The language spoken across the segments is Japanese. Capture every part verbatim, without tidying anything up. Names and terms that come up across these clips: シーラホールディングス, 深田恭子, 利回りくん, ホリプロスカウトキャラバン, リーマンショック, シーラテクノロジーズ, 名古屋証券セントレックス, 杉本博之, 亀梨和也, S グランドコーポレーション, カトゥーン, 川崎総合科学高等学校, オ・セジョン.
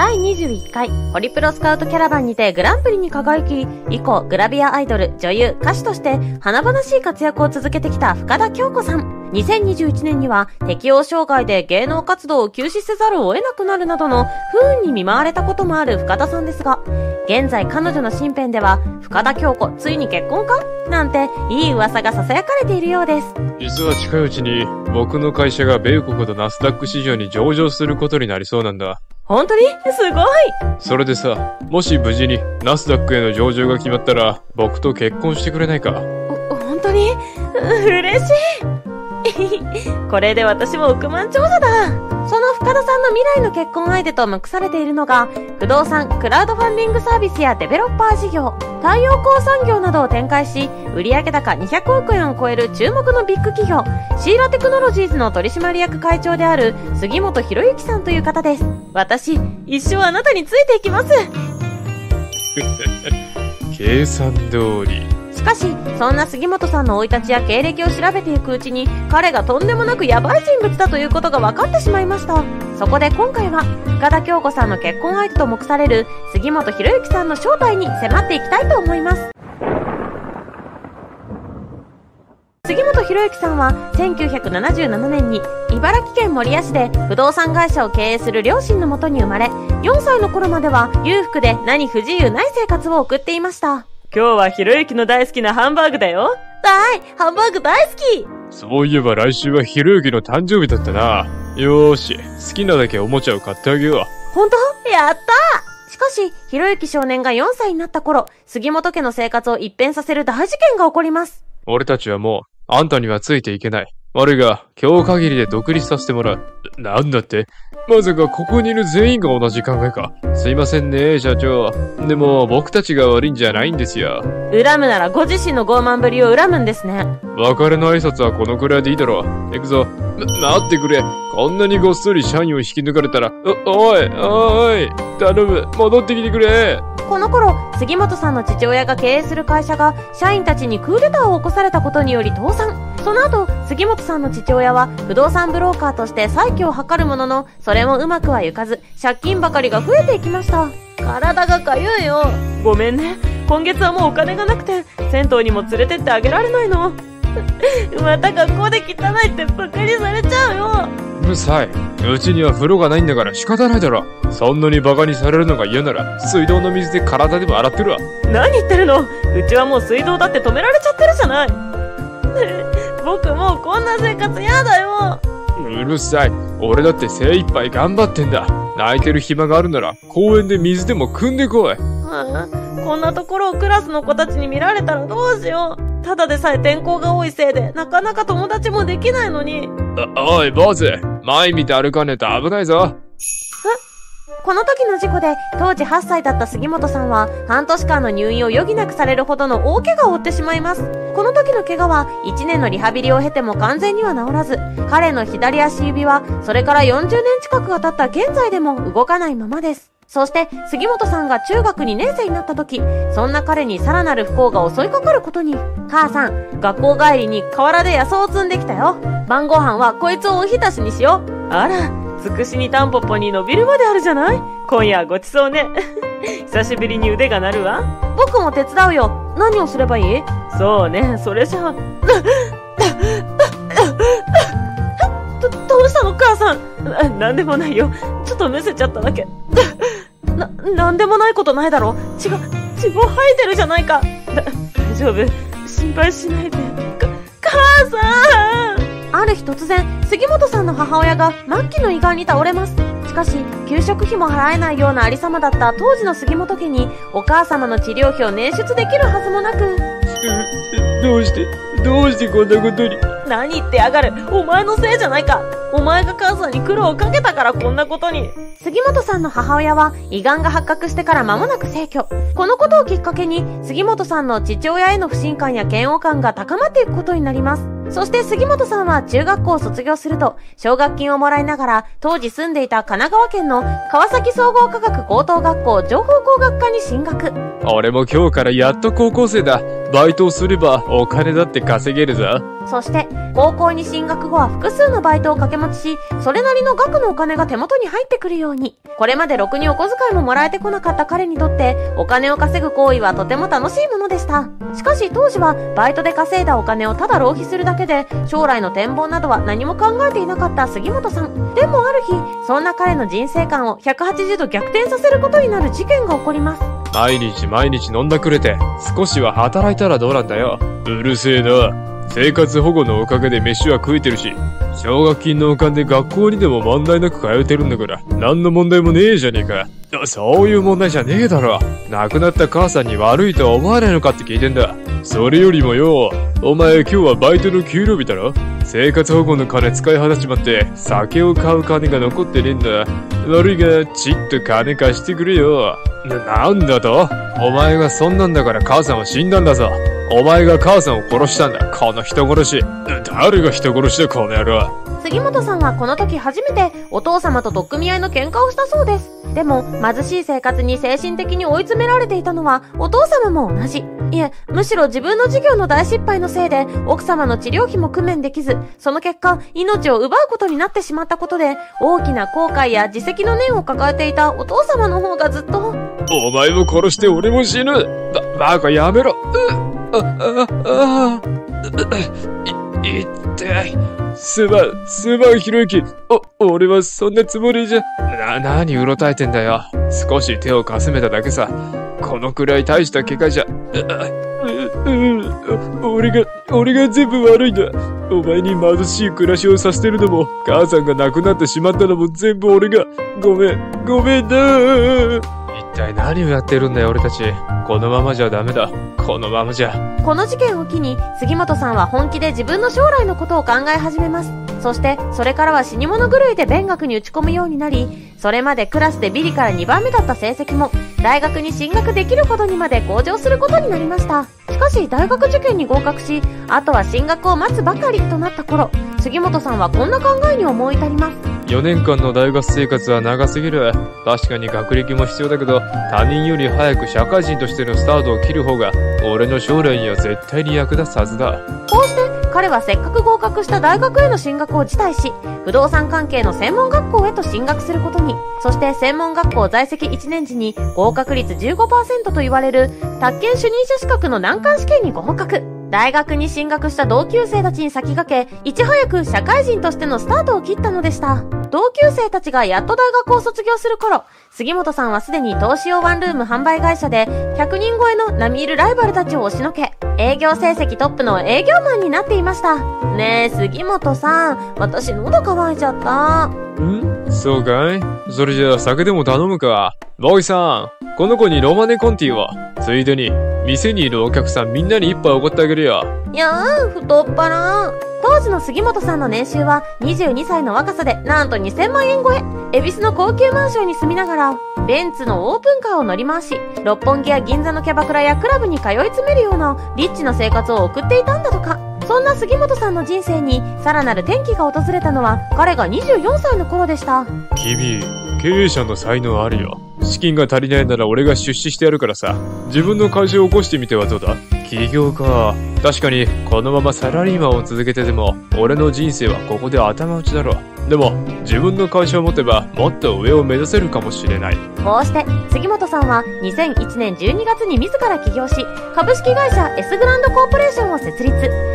だいにじゅういっかいホリプロスカウトキャラバンにてグランプリに輝き、以降グラビアアイドル、女優、歌手として華々しい活躍を続けてきた深田恭子さん。にせんにじゅういちねんには適応障害で芸能活動を休止せざるを得なくなるなどの不運に見舞われたこともある深田さんですが、現在彼女の身辺では深田恭子ついに結婚かなんていい噂が囁かれているようです。実は近いうちに僕の会社が米国のナスダック市場に上場することになりそうなんだ。本当にすごい。それでさ、もし無事にナスダックへの上場が決まったら僕と結婚してくれないか？本当に嬉しい。これで私も億万長者だ。その深田さんの未来の結婚相手と目されているのが、不動産、クラウドファンディングサービスやデベロッパー事業、太陽光産業などを展開し、売上高にひゃくおくえんを超える注目のビッグ企業、シーラテクノロジーズの取締役会長である杉本博之さんという方です。私、一生あなたについていきます。計算通り。しかし、そんな杉本さんの生い立ちや経歴を調べていくうちに、彼がとんでもなくヤバい人物だということが分かってしまいました。そこで今回は、深田恭子さんの結婚相手と目される杉本博之さんの正体に迫っていきたいと思います。杉本博之さんはせんきゅうひゃくななじゅうななねんに茨城県守谷市で不動産会社を経営する両親のもとに生まれ、よんさいの頃までは裕福で何不自由ない生活を送っていました。今日はひろゆきの大好きなハンバーグだよ。はい、ハンバーグ大好き。そういえば来週はひろゆきの誕生日だったな。よーし、好きなだけおもちゃを買ってあげよう。ほんと？やった!しかし、ひろゆき少年がよんさいになった頃、杉本家の生活を一変させる大事件が起こります。俺たちはもう、あんたにはついていけない。悪いが、今日限りで独立させてもらう。な、なんだって?まさかここにいる全員が同じ考えか。すいませんね、社長。でも、僕たちが悪いんじゃないんですよ。恨むならご自身の傲慢ぶりを恨むんですね。別れの挨拶はこのくらいでいいだろう。行くぞ。な、待ってくれ。こんなにごっそり社員を引き抜かれたら、お、おい、おい、頼む、戻ってきてくれ。この頃、杉本さんの父親が経営する会社が社員たちにクーデターを起こされたことにより倒産。その後、杉本さんの父親は不動産ブローカーとして再起を図るものの、それもうまくはいかず、借金ばかりが増えていきました。体がかゆいよ。ごめんね。今月はもうお金がなくて、銭湯にも連れてってあげられないの。また学校で汚いってバカにされちゃうよ。うるさい。うちには風呂がないんだから仕方ないだろ。そんなにバカにされるのが嫌なら、水道の水で体でも洗ってるわ。何言ってるの。うちはもう水道だって止められちゃってるじゃない。僕もうこんな生活嫌だよ。うるさい。俺だって精一杯頑張ってんだ。泣いてる暇があるなら公園で水でも汲んでこい。はあ、こんなところをクラスの子たちに見られたらどうしよう。ただでさえ転校が多いせいで、なかなか友達もできないのに。お、おい、坊主。前見て歩かねえと危ないぞ。この時の事故で、当時はっさいだった杉本さんは、半年間の入院を余儀なくされるほどの大怪我を負ってしまいます。この時の怪我はいちねんのリハビリを経ても完全には治らず、彼の左足指は、それからよんじゅうねん近くが経った現在でも動かないままです。そして、杉本さんが中学にねんせいになった時、そんな彼にさらなる不幸が襲いかかることに。母さん、学校帰りに河原で野草を摘んできたよ。晩ご飯はこいつをおひたしにしよう。あら、つくしにタンポポに伸びるまであるじゃない。今夜はごちそうね。久しぶりに腕が鳴るわ。僕も手伝うよ。何をすればいい？そうね、それじゃあ。ど、どうしたの母さん。な、なんでもないよ。ちょっとむせちゃっただけ。な、なんでもないことないだろ。血が、血も吐いてるじゃないか。だ、大丈夫。心配しないで。か、母さん!ある日突然、杉本さんの母親が末期の胃がんに倒れます。しかし、給食費も払えないようなありさまだった当時の杉本家に、お母様の治療費を捻出できるはずもなく。どうして、どうしてこんなことに。何言ってやがる。お前のせいじゃないか。お前が母さんに苦労をかけたからこんなことに。杉本さんの母親は胃がんが発覚してから間もなく逝去。このことをきっかけに杉本さんの父親への不信感や嫌悪感が高まっていくことになります。そして杉本さんは中学校を卒業すると、奨学金をもらいながら、当時住んでいた神奈川県の川崎総合科学高等学校情報工学科に進学。俺も今日からやっと高校生だ。バイトをすればお金だって稼げるぞ。そして高校に進学後は複数のバイトを掛け持ちし、それなりの額のお金が手元に入ってくるように。これまでろくにお小遣いももらえてこなかった彼にとって、お金を稼ぐ行為はとても楽しいものでした。しかし当時はバイトで稼いだお金をただ浪費するだけで、将来の展望などは何も考えていなかった杉本さん。でもある日、そんな彼の人生観をひゃくはちじゅうど逆転させることになる事件が起こります。毎日毎日飲んだくれて、少しは働いたらどうなんだよ。うるせえな。生活保護のおかげで飯は食えてるし、奨学金のお金で学校にでも問題なく通えてるんだから、何の問題もねえじゃねえか。そういう問題じゃねえだろ。亡くなった母さんに悪いとは思わないのかって聞いてんだ。それよりもよ、お前今日はバイトの給料日だろ。生活保護の金使い果たしちまって、酒を買う金が残ってねえんだ。悪いが、ちっと金貸してくれよ。な、なんだと？お前がそんなんだから母さんは死んだんだぞ。お前が母さんを殺したんだ。この人殺し。誰が人殺しだ、この野郎。杉本さんはこの時初めてお父様と取っ組み合いの喧嘩をしたそうです。でも、貧しい生活に精神的に追い詰められていたのはお父様も同じ。いえ、むしろ自分の事業の大失敗のせいで奥様の治療費も工面できず、その結果、命を奪うことになってしまったことで、大きな後悔や自責の念を抱えていたお父様の方がずっと。お前も殺して俺も死ぬ。ば、バカやめろ。うっ、あ、あ、あ、あ、い、いってい。すまん、すまん、ひろゆき。お、俺はそんなつもりじゃ。な、なにうろたえてんだよ。少し手をかすめただけさ。このくらい大した怪我じゃ。う、う、う、俺が、俺が全部悪いんだ。お前に貧しい暮らしをさせてるのも、母さんが亡くなってしまったのも全部俺が。ごめん、ごめんな。一体何をやってるんだよ俺たち。このままじゃダメだ。このままじゃ。この事件を機に、杉本さんは本気で自分の将来のことを考え始めます。そしてそれからは死に物狂いで勉学に打ち込むようになり、それまでクラスでビリからにばんめだった成績も大学に進学できるほどにまで向上することになりました。しかし大学受験に合格し、あとは進学を待つばかりとなった頃、杉本さんはこんな考えに思い至ります。よねんかんの大学生活は長すぎる。確かに学歴も必要だけど、他人より早く社会人としてのスタートを切る方が俺の将来には絶対に役立つはずだ。こうして彼はせっかく合格した大学への進学を辞退し、不動産関係の専門学校へと進学することに。そして専門学校在籍いちねん時に合格率 じゅうごパーセント と言われる宅建主任者資格の難関試験に合格。大学に進学した同級生たちに先駆け、いち早く社会人としてのスタートを切ったのでした。同級生たちがやっと大学を卒業する頃、杉本さんはすでに投資用ワンルーム販売会社で、ひゃくにん超えの並みいるライバルたちを押しのけ、営業成績トップの営業マンになっていました。ねえ、杉本さん、私喉乾いちゃった。ん？そうかい？それじゃあ酒でも頼むか。ボーイさん、この子にロマネコンティを。ついでに、店にいるお客さんみんなに一杯おごってあげるよ。いやー、太っ腹。当時の杉本さんの年収はにじゅうにさいの若さで、なんとにせんまんえん超え。恵比寿の高級マンションに住みながら、ベンツのオープンカーを乗り回し、六本木や銀座のキャバクラやクラブに通い詰めるようなリッチな生活を送っていたんだとか。そんな杉本さんの人生にさらなる転機が訪れたのは、彼がにじゅうよんさいの頃でした。君、経営者の才能あるよ。資金が足りないなら俺が出資してやるからさ、自分の会社を起こしてみてはどうだ。起業か。確かにこのままサラリーマンを続けてても俺の人生はここで頭打ちだろ。でも自分の会社を持てばもっと上を目指せるかもしれない。こうして杉本さんはにせんいちねんじゅうにがつに自ら起業し、株式会社 S グランドコーポレーションを設立。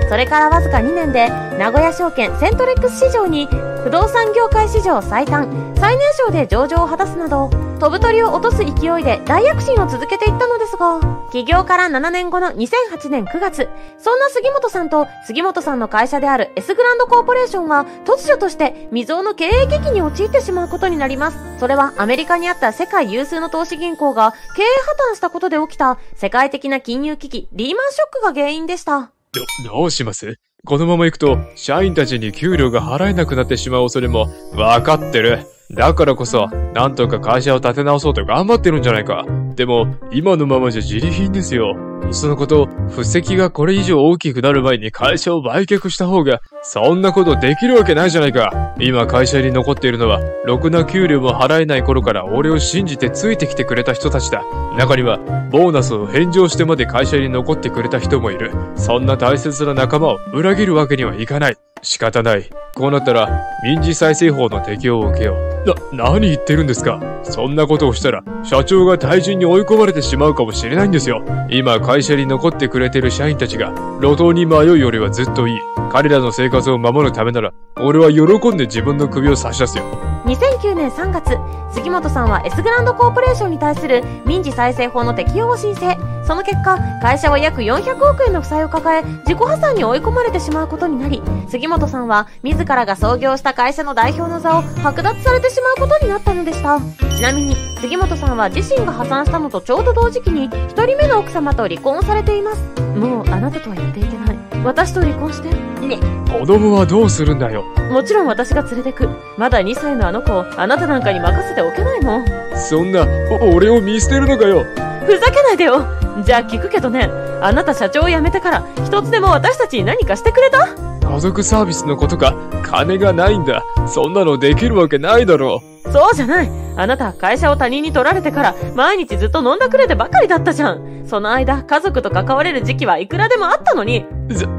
それからわずかにねんで名古屋証券セントレックス市場に不動産業界史上最短最年少で上場を果たすなど、飛ぶ鳥を落とす勢いで大躍進を続けていったのですが、起業からななねんごのにせんはちねんくがつ、そんな杉本さんと杉本さんの会社である S グランドコーポレーションは突如として未曾有の経営危機に陥ってしまうことになります。それはアメリカにあった世界有数の投資銀行が経営破綻したことで起きた世界的な金融危機リーマンショックが原因でした。ど、どうします？このまま行くと社員たちに給料が払えなくなってしまう恐れもわかってる。だからこそ、なんとか会社を立て直そうと頑張ってるんじゃないか。でも、今のままじゃ自利品ですよ。いっそのこと、布石がこれ以上大きくなる前に会社を売却した方が、そんなことできるわけないじゃないか。今会社に残っているのは、ろくな給料も払えない頃から俺を信じてついてきてくれた人たちだ。中には、ボーナスを返上してまで会社に残ってくれた人もいる。そんな大切な仲間を裏切るわけにはいかない。仕方ない。こうなったら、民事再生法の適用を受けよう。な、何言ってるんですか。そんなことをしたら、社長が退陣に追い込まれてしまうかもしれないんですよ。今、会社に残ってくれてる社員たちが、路頭に迷うよりはずっといい。彼らの生活を守るためなら、俺は喜んで自分の首を差し出すよ。にせんきゅうねんさんがつ、杉本さんは S グランドコーポレーションに対する民事再生法の適用を申請。その結果、会社は約よんひゃくおくえんの負債を抱え、自己破産に追い込まれてしまうことになり、杉本さんは自らが創業した会社の代表の座を剥奪されてしまうことになったのでした。ちなみに、杉本さんは自身が破産したのとちょうど同時期に、ひとりめの奥様と離婚されています。もうあなたとは言っていけない。私と離婚して。ね。子供はどうするんだよ。もちろん私が連れてく。まだにさいのあの子をあなたなんかに任せておけないもん。そんな、俺を見捨てるのかよ。ふざけないでよ。じゃあ聞くけどね、あなた社長を辞めてから一つでも私たちに何かしてくれた？家族サービスのことか。金がないんだ。そんなのできるわけないだろう。そうじゃない。あなたは会社を他人に取られてから毎日ずっと飲んだくれてばかりだったじゃん。その間家族と関われる時期はいくらでもあったのに。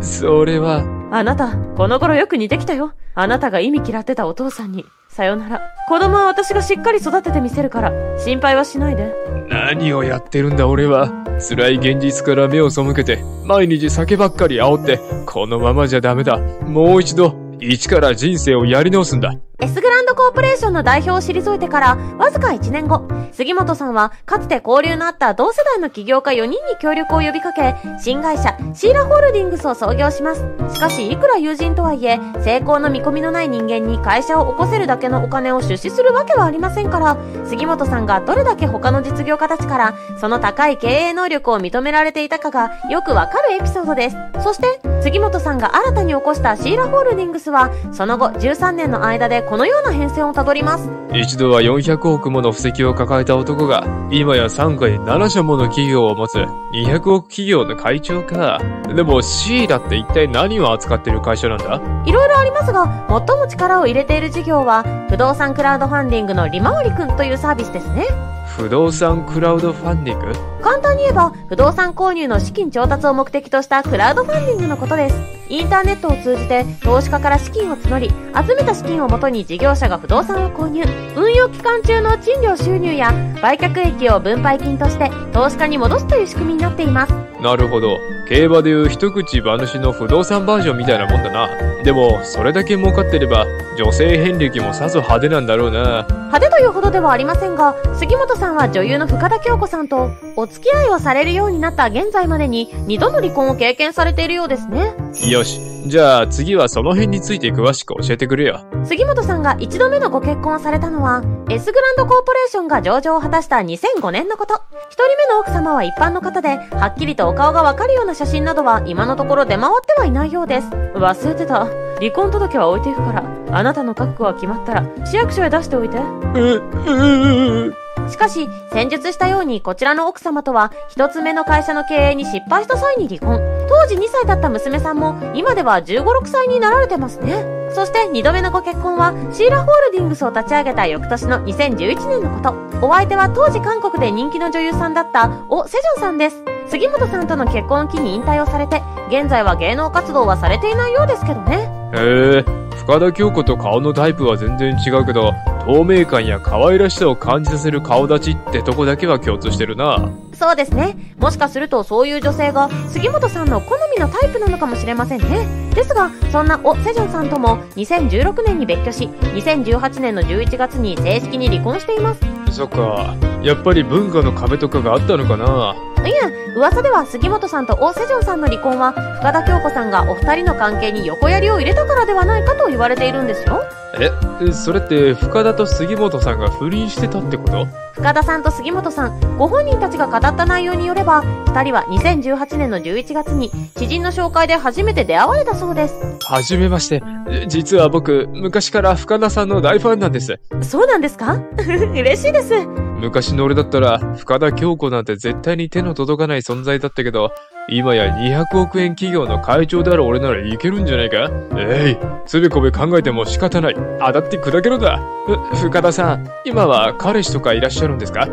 そ、それは。あなた、この頃よく似てきたよ。あなたが意味嫌ってたお父さんに。さよなら。子供は私がしっかり育ててみせるから、心配はしないで。何をやってるんだ俺は。辛い現実から目を背けて、毎日酒ばっかり煽って、このままじゃダメだ。もう一度、一から人生をやり直すんだ。S グランドコーポレーションの代表を退いてから、わずかいちねんご、杉本さんは、かつて交流のあった同世代の起業家よにんに協力を呼びかけ、新会社、シーラホールディングスを創業します。しかし、いくら友人とはいえ、成功の見込みのない人間に会社を起こせるだけのお金を出資するわけはありませんから、杉本さんがどれだけ他の実業家たちから、その高い経営能力を認められていたかが、よくわかるエピソードです。そして、杉本さんが新たに起こしたシーラホールディングスは、その後じゅうさんねんの間で、このような変遷をたどります。一度はよんひゃくおくもの布石を抱えた男が、今やさんかいななしゃもの企業を持つにひゃくおく企業の会長か。でも シーラって一体何を扱っている会社なんだ？いろいろありますが、最も力を入れている事業は、不動産クラウドファンディングの利回りくんというサービスですね。不動産クラウドファンディング？簡単に言えば、不動産購入の資金調達を目的としたクラウドファンディングのことです。インターネットを通じて、投資家から資金を募り、集めた資金をもとに事業者が不動産を購入。運用期間中の賃料収入や、売却益を分配金として、投資家に戻すという仕組みになっています。なるほど。競馬でいう一口馬主の不動産バージョンみたいなもんだな。でも、それだけ儲かってれば、女性遍歴もさぞ派手なんだろうな。派手というほどではありませんが、杉本さんは女優の深田恭子さんと、お付き合いをされるようになった現在までに、二度の離婚を経験されているようですね。よし。じゃあ次はその辺について詳しく教えてくれよ。杉本さんが一度目のご結婚をされたのは、S グランドコーポレーションが上場を果たしたにせんごねんのこと。一人目の奥様は一般の方で、はっきりとお顔がわかるような写真などは今のところ出回ってはいないようです。忘れてた。離婚届は置いていくから、あなたの覚悟は決まったら、市役所へ出しておいて。う、う、しかし、先述したようにこちらの奥様とは、一つ目の会社の経営に失敗した際に離婚。当時にさいだった娘さんも、今ではじゅうご、ろくさいになられてますね。そしてにどめのご結婚は、シーラホールディングスを立ち上げた翌年のにせんじゅういちねんのこと。お相手は当時韓国で人気の女優さんだった、オ・セジョンさんです。杉本さんとの結婚を機に引退をされて、現在は芸能活動はされていないようですけどね。へえ。深田恭子と顔のタイプは全然違うけど、透明感や可愛らしさを感じさせる顔立ちってとこだけは共通してるな。そうですね。もしかするとそういう女性が杉本さんの好みのタイプなのかもしれませんね。ですが、そんなオ・セジョンさんともにせんじゅうろくねんに別居し、にせんじゅうはちねんのじゅういちがつに正式に離婚しています。そっか。やっぱり文化の壁とかがあったのかな。いや、噂では杉本さんとオ・セジョンさんの離婚は、深田恭子さんがお二人の関係に横槍を入れたからではないかと言われているんですよ。え、それって深田と杉本さんが不倫してたってこと？深田さんと杉本さん、ご本人たちが語った内容によれば、ふたりはにせんじゅうはちねんのじゅういちがつに知人の紹介で初めて出会われたそうです。はじめまして。実は僕、昔から深田さんの大ファンなんです。そうなんですか？嬉しいです。昔の俺だったら深田恭子なんて絶対に手の届かない存在だったけど、今やにひゃくおくえん企業の会長である俺ならいけるんじゃないか。えい、つべこべ考えても仕方ない。あだって砕けろだ。ふ、深田さん、今は彼氏とかいらっしゃるんですか？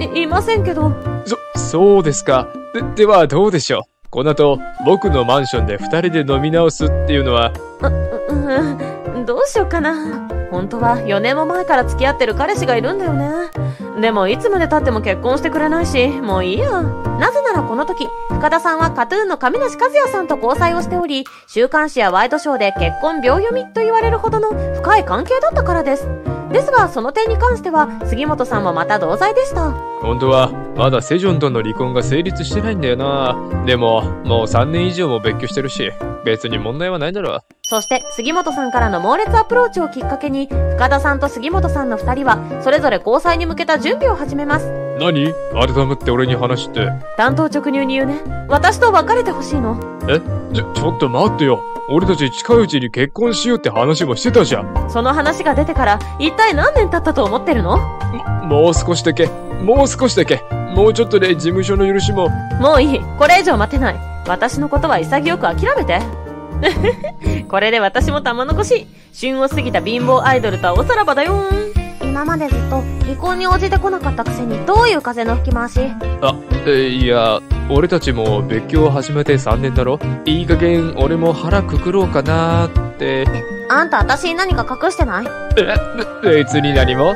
え、いませんけど。そ、そうですか。で、ではどうでしょう。この後、僕のマンションで二人で飲み直すっていうのは。う、うん、どうしようかな。本当はよねんも前から付き合ってる彼氏がいるんだよね。でもいつまで経っても結婚してくれないし、もういいや。なぜならこの時、深田さんはカトゥーンの亀梨和也さんと交際をしており、週刊誌やワイドショーで結婚秒読みと言われるほどの深い関係だったからです。ですが、その点に関しては、杉本さんもまた同罪でした。本当は、まだセジョンとの離婚が成立してないんだよな。でも、もうさんねん以上も別居してるし、別に問題はないだろう。そして、杉本さんからの猛烈アプローチをきっかけに、深田さんと杉本さんのふたりは、それぞれ交際に向けた準備を始めます。何？改めて俺に話って。単刀直入に言うね。私と別れてほしいの。え？ちょ、ちょっと待ってよ。俺たち近いうちに結婚しようって話もしてたじゃん。その話が出てから一体何年経ったと思ってるの？も、もう少しだけ、もう少しだけ、もうちょっとで事務所の許しも。もういい、これ以上待てない。私のことは潔く諦めて。これで私も玉残し。旬を過ぎた貧乏アイドルとはおさらばだよーん。今までずっと離婚に応じてこなかったくせにどういう風の吹き回し？あ、え、いや。俺たちも別居を始めてさんねんだろ。いい加減俺も腹くくろうかなーって。あんた私に何か隠してない？え、別に何も。うん、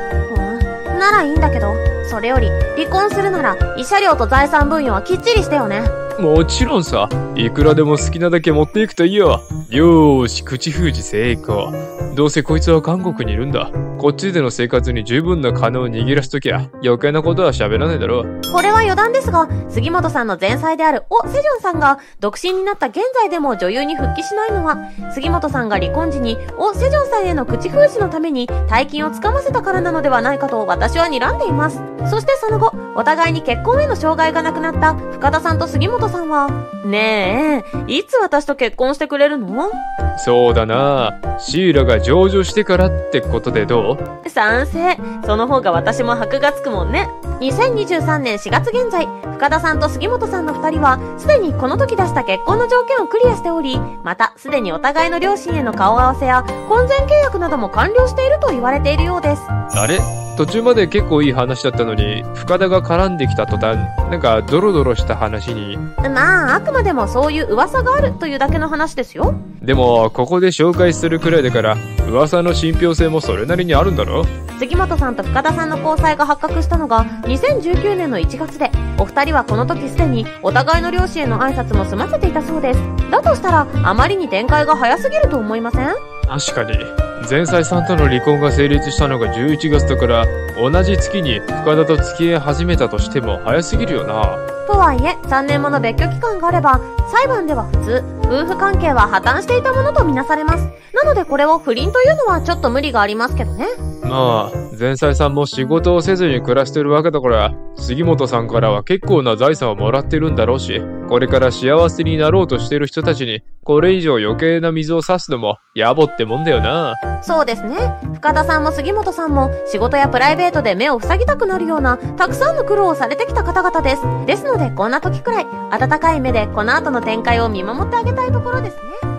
ならいいんだけど、それより離婚するなら慰謝料と財産分与はきっちりしてよね。もちろんさ、いくらでも好きなだけ持っていくといいよ。よーし、口封じ成功。どうせこいつは韓国にいるんだ。こっちでの生活に十分な金を握らせときゃ余計なことは喋らないだろう。これは余談ですが、杉本さんの前妻であるオ・セジョンさんが独身になった現在でも女優に復帰しないのは、杉本さんが離婚時にオ・セジョンさんへの口封じのために大金をつかませたからなのではないかと私は睨んでいます。そしてその後、お互いに結婚への障害がなくなった深田さんと杉本さんは、ねえ、いつ私と結婚してくれるの？そうだな、シイラが上場してからってことでどう？賛成。その方が私も箔がつくもんね。にせんにじゅうさんねんしがつ現在、深田さんと杉本さんのふたりは、すでにこの時出した結婚の条件をクリアしており、またすでにお互いの両親への顔合わせや、婚前契約なども完了していると言われているようです。あれ？途中まで結構いい話だったのに、深田が絡んできた途端、なんかドロドロした話に。まあ、あくまでもそういう噂があるというだけの話ですよ。でも、ここで紹介するくらいだから、噂の信憑性もそれなりにあるんだろ？杉本さんと深田さんの交際が発覚したのがにせんじゅうきゅうねんのいちがつで、お二人はこの時すでにお互いの両親への挨拶も済ませていたそうです。だとしたら、あまりに展開が早すぎると思いません？確かに。前妻さんとの離婚が成立したのがじゅういちがつだから、同じ月に深田と付き合い始めたとしても早すぎるよな。とはいえ、さんねんもの別居期間があれば、裁判では普通、夫婦関係は破綻していたものとみなされます。なのでこれを不倫というのはちょっと無理がありますけどね。まあ、前妻さんも仕事をせずに暮らしてるわけだから、杉本さんからは結構な財産をもらってるんだろうし、これから幸せになろうとしてる人たちに、これ以上余計な水を差すのも、野暮ってもんだよな。そうですね。深田さんも杉本さんも、仕事やプライベートで目を塞ぎたくなるような、たくさんの苦労をされてきた方々です。ですので、こんな時くらい、温かい目でこの後の展開を見守ってあげたいところですね。